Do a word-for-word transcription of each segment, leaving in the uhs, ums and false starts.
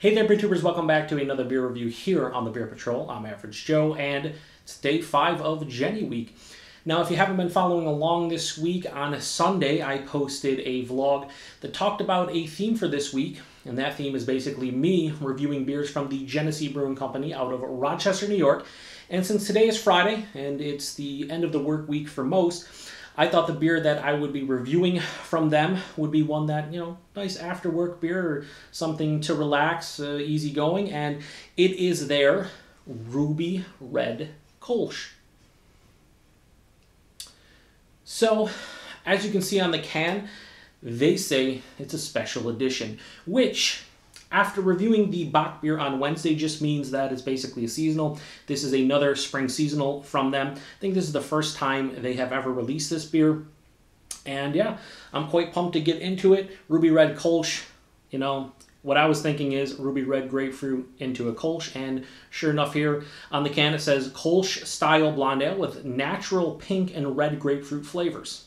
Hey there, BrewTubers. Welcome back to another beer review here on the Beer Patrol. I'm Average Joe, and it's day five of Genny Week. Now, if you haven't been following along this week, on Sunday, I posted a vlog that talked about a theme for this week, and that theme is basically me reviewing beers from the Genesee Brewing Company out of Rochester, New York. And since today is Friday, and it's the end of the work week for most, I thought the beer that I would be reviewing from them would be one that, you know, nice after work beer or something to relax, uh, easy going, and it is their Ruby Red Kölsch. So, as you can see on the can, they say it's a special edition, which, after reviewing the Bock beer on Wednesday, just means that it's basically a seasonal. This is another spring seasonal from them. I think this is the first time they have ever released this beer. And yeah, I'm quite pumped to get into it. Ruby Red Kölsch, you know, what I was thinking is Ruby Red Grapefruit into a Kölsch. And sure enough, here on the can it says Kölsch style blonde ale with natural pink and red grapefruit flavors.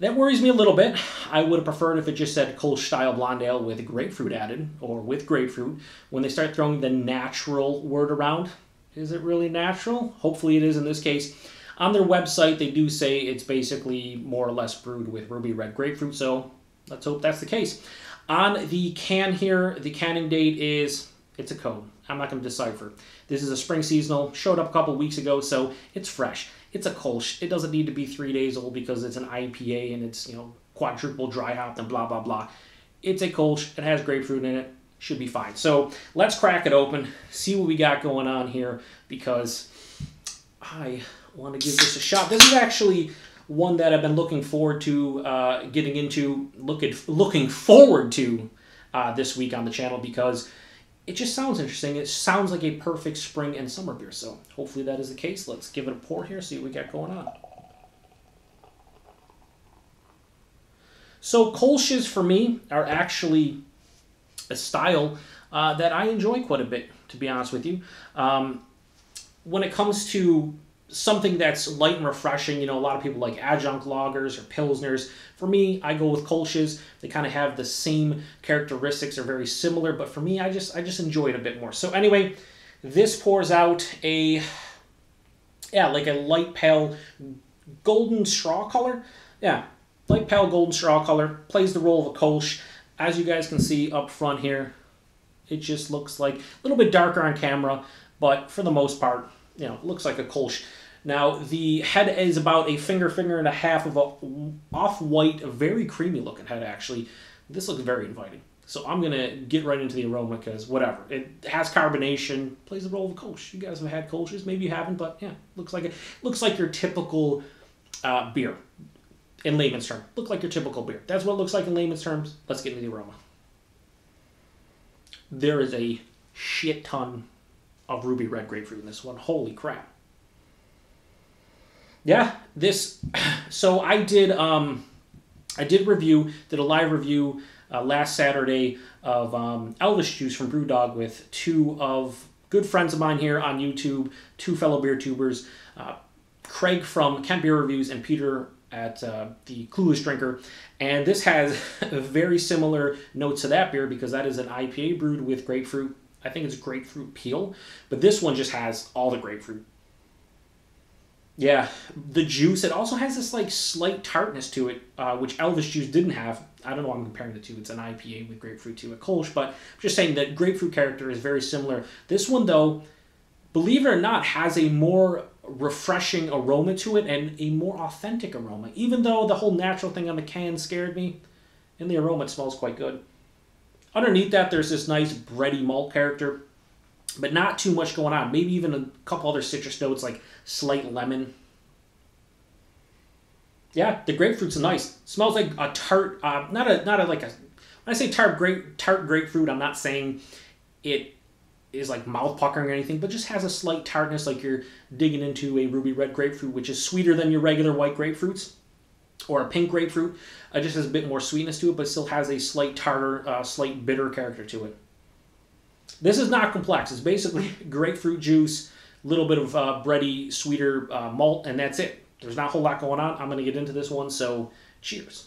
That worries me a little bit. I would have preferred if it just said Kölsch style blonde ale with grapefruit added, or with grapefruit. When they start throwing the natural word around, is it really natural? Hopefully it is in this case. On their website, they do say it's basically more or less brewed with ruby red grapefruit, so let's hope that's the case. On the can here, the canning date is, it's a code. I'm not going to decipher. This is a spring seasonal, showed up a couple weeks ago, so it's fresh. It's a Kölsch. It doesn't need to be three days old because it's an I P A and it's, you know, quadruple dry hop and blah, blah, blah. It's a Kölsch. It has grapefruit in it. Should be fine. So let's crack it open, see what we got going on here, because I want to give this a shot. This is actually one that I've been looking forward to uh, getting into, look at, looking forward to uh, this week on the channel, because it just sounds interesting. It sounds like a perfect spring and summer beer, so hopefully that is the case. Let's give it a pour here, see what we got going on. So Kölsches for me are actually a style uh, that I enjoy quite a bit, to be honest with you. Um, when it comes to something that's light and refreshing, you know, a lot of people like adjunct lagers or pilsners. For me, I go with Kölsches. They kind of have the same characteristics, are very similar, but for me, I just I just enjoy it a bit more. So anyway, this pours out a, yeah, like a light pale golden straw color. Yeah, light pale golden straw color, plays the role of a Kölsch. As you guys can see up front here, it just looks like a little bit darker on camera, but for the most part, you know, it looks like a Kölsch. Now, the head is about a finger, finger and a half of an off-white, very creamy-looking head, actually. This looks very inviting. So I'm going to get right into the aroma because, whatever, it has carbonation, plays the role of a Kölsch. You guys have had Kölsches. Maybe you haven't, but, yeah, looks like it. Looks like your typical uh, beer, in layman's terms. Look like your typical beer. That's what it looks like in layman's terms. Let's get into the aroma. There is a shit ton of ruby red grapefruit in this one. Holy crap. Yeah, this, so I did um I did review, did a live review uh, last Saturday of um Elvis Juice from BrewDog with two of good friends of mine here on YouTube, two fellow beer tubers, uh, Craig from Kent Beer Reviews and Peter at uh, the Clueless Drinker, and this has very similar notes to that beer because that is an I P A brewed with grapefruit. I think it's grapefruit peel, but this one just has all the grapefruit. Yeah, the juice, it also has this like slight tartness to it, uh, which Elvis Juice didn't have. I don't know why I'm comparing the two. It's an I P A with grapefruit to a Kölsch, but I'm just saying that grapefruit character is very similar. This one, though, believe it or not, has a more refreshing aroma to it and a more authentic aroma. Even though the whole natural thing on the can scared me, in the aroma it smells quite good. Underneath that, there's this nice bready malt character, but not too much going on. Maybe even a couple other citrus notes, like slight lemon. Yeah, the grapefruit's nice. Smells like a tart, uh, not a, not a, like a, when I say tart, grape, tart grapefruit, I'm not saying it is like mouth puckering or anything, but just has a slight tartness, like you're digging into a ruby red grapefruit, which is sweeter than your regular white grapefruits. Or a pink grapefruit. It just has a bit more sweetness to it, but still has a slight tartar, uh, slight bitter character to it. This is not complex. It's basically grapefruit juice, a little bit of uh, bready, sweeter uh, malt, and that's it. There's not a whole lot going on. I'm going to get into this one, so cheers.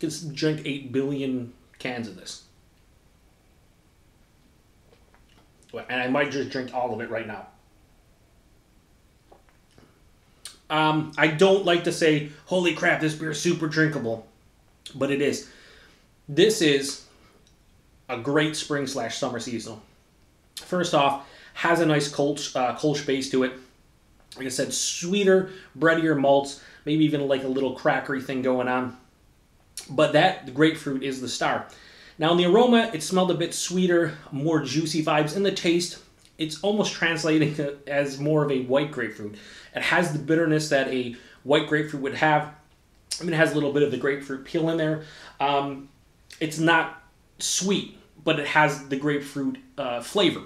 You can drink eight billion cans of this. And I might just drink all of it right now. Um, I don't like to say, holy crap, this beer is super drinkable. But it is. This is a great spring slash summer seasonal. First off, has a nice Kölsch, uh, Kölsch base to it. Like I said, sweeter, breadier malts, maybe even like a little crackery thing going on. But that, the grapefruit is the star. Now in the aroma, it smelled a bit sweeter, more juicy vibes. In the taste, it's almost translating to, as more of a white grapefruit. It has the bitterness that a white grapefruit would have. I mean, it has a little bit of the grapefruit peel in there. Um, it's not sweet, but it has the grapefruit uh, flavor,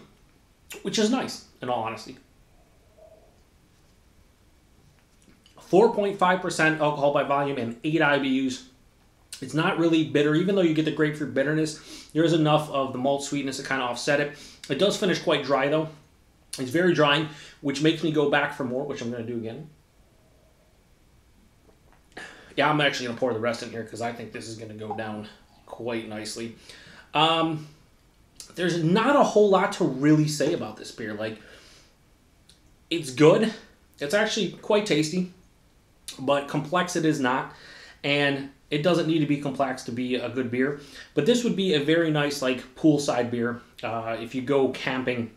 which is nice, in all honesty. four point five percent alcohol by volume and eight I B Us. It's not really bitter. Even though you get the grapefruit bitterness, there's enough of the malt sweetness to kind of offset it. It does finish quite dry, though. It's very drying, which makes me go back for more, which I'm going to do again. Yeah, I'm actually going to pour the rest in here because I think this is going to go down quite nicely. Um, there's not a whole lot to really say about this beer. Like, it's good. It's actually quite tasty, but complex it is not. And it doesn't need to be complex to be a good beer, but this would be a very nice like poolside beer. Uh, if you go camping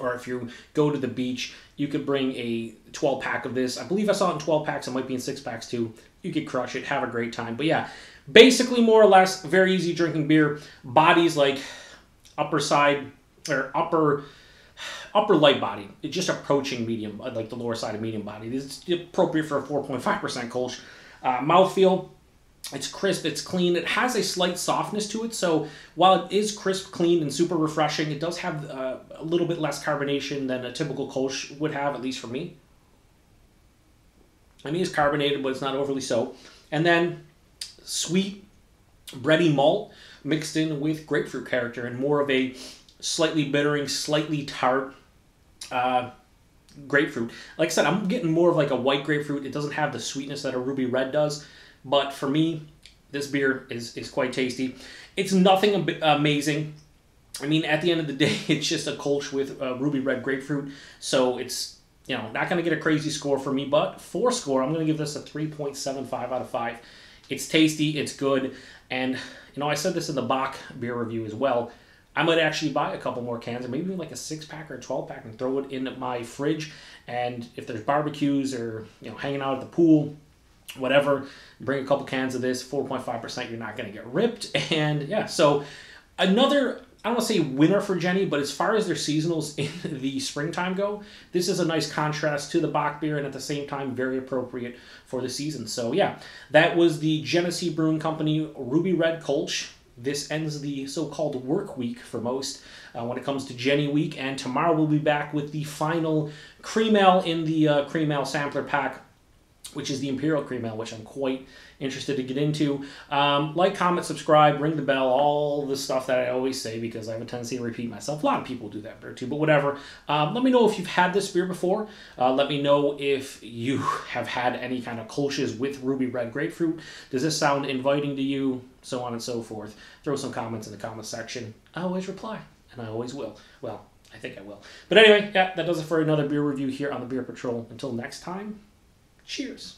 or if you go to the beach, you could bring a twelve pack of this. I believe I saw it in twelve packs. It might be in six packs too. You could crush it, have a great time. But yeah, basically more or less very easy drinking beer. Bodies like upper side or upper upper light body. It's just approaching medium, like the lower side of medium body. This is appropriate for a four point five percent Kölsch. Uh, mouthfeel. It's crisp, it's clean, it has a slight softness to it, so while it is crisp, clean, and super refreshing, it does have uh, a little bit less carbonation than a typical Kölsch would have, at least for me. I mean, it's carbonated, but it's not overly so. And then sweet, bready malt mixed in with grapefruit character and more of a slightly bittering, slightly tart uh, grapefruit. Like I said, I'm getting more of like a white grapefruit. It doesn't have the sweetness that a Ruby Red does. But for me, this beer is, is quite tasty. It's nothing amazing. I mean, at the end of the day, it's just a Kölsch with uh, Ruby Red grapefruit. So it's, you know, not going to get a crazy score for me. But for score, I'm going to give this a three point seven five out of five. It's tasty. It's good. And, you know, I said this in the Bock beer review as well. I might actually buy a couple more cans and maybe like a six pack or a twelve pack and throw it in my fridge. And if there's barbecues or, you know, hanging out at the pool, whatever, bring a couple cans of this. Four point five percent, you're not going to get ripped. And yeah, so another, I don't want to say winner for Genny, but as far as their seasonals in the springtime go, this is a nice contrast to the Bock beer and at the same time very appropriate for the season. So yeah, that was the Genesee Brewing Company Ruby Red Kölsch. This ends the so-called work week for most uh, when it comes to Genny Week, and tomorrow we'll be back with the final cream ale in the uh, cream ale sampler pack, which is the Imperial Cream Ale, which I'm quite interested to get into. Um, like, comment, subscribe, ring the bell, all the stuff that I always say because I have a tendency to repeat myself. A lot of people do that beer too, but whatever. Um, let me know if you've had this beer before. Uh, let me know if you have had any kind of Kölsches with Ruby Red grapefruit. Does this sound inviting to you? So on and so forth. Throw some comments in the comment section. I always reply, and I always will. Well, I think I will. But anyway, yeah, that does it for another beer review here on the Beer Patrol. Until next time. Cheers.